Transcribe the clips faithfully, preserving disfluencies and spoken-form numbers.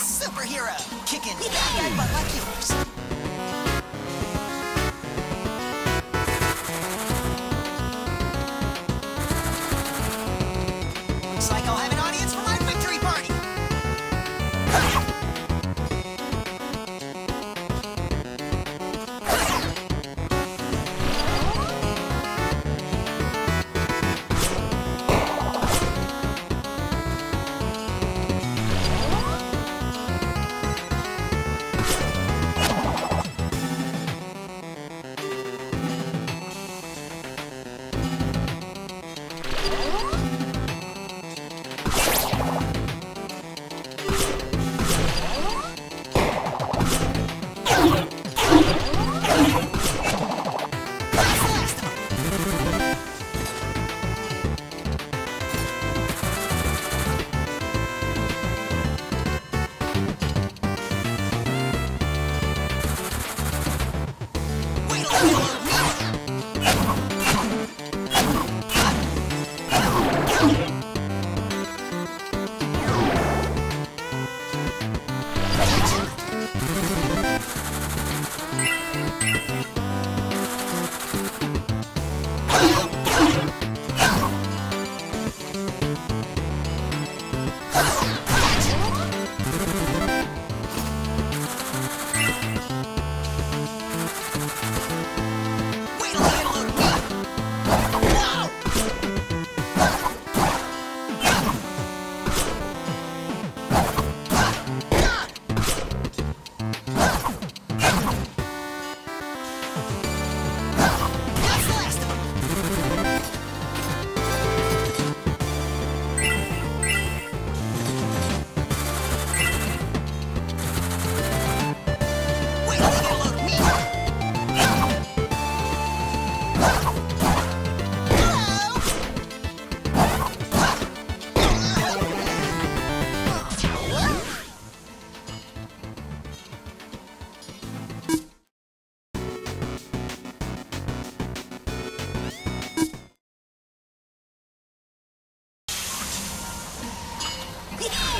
Superhero, kicking bad molecules. Looks like I'll have an audience for my victory party.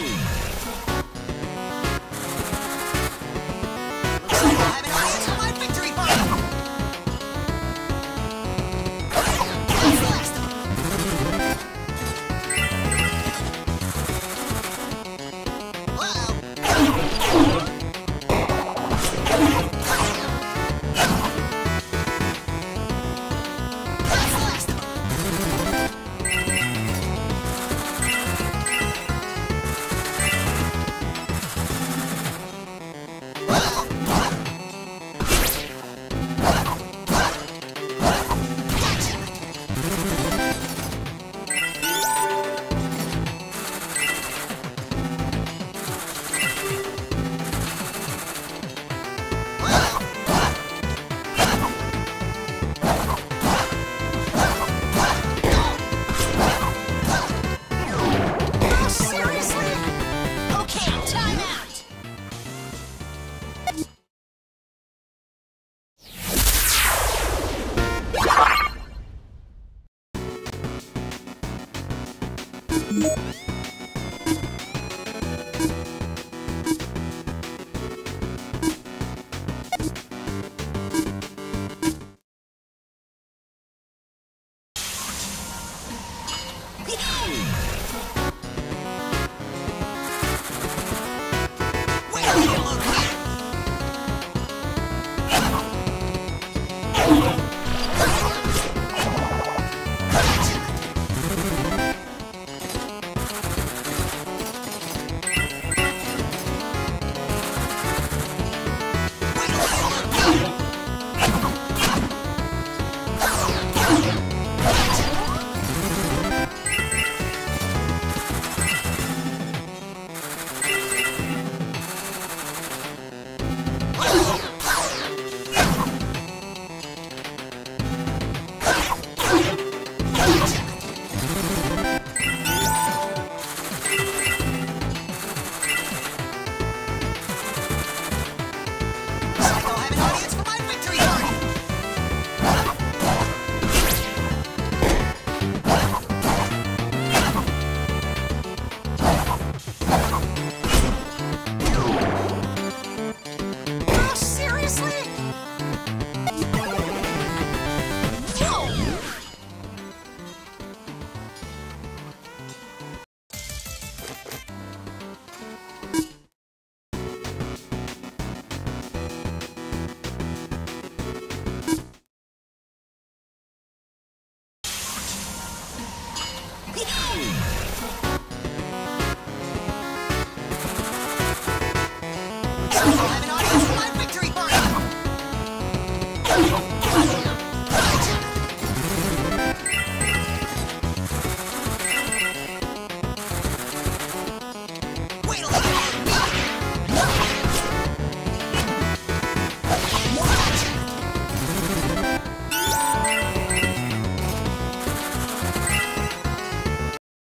Woo!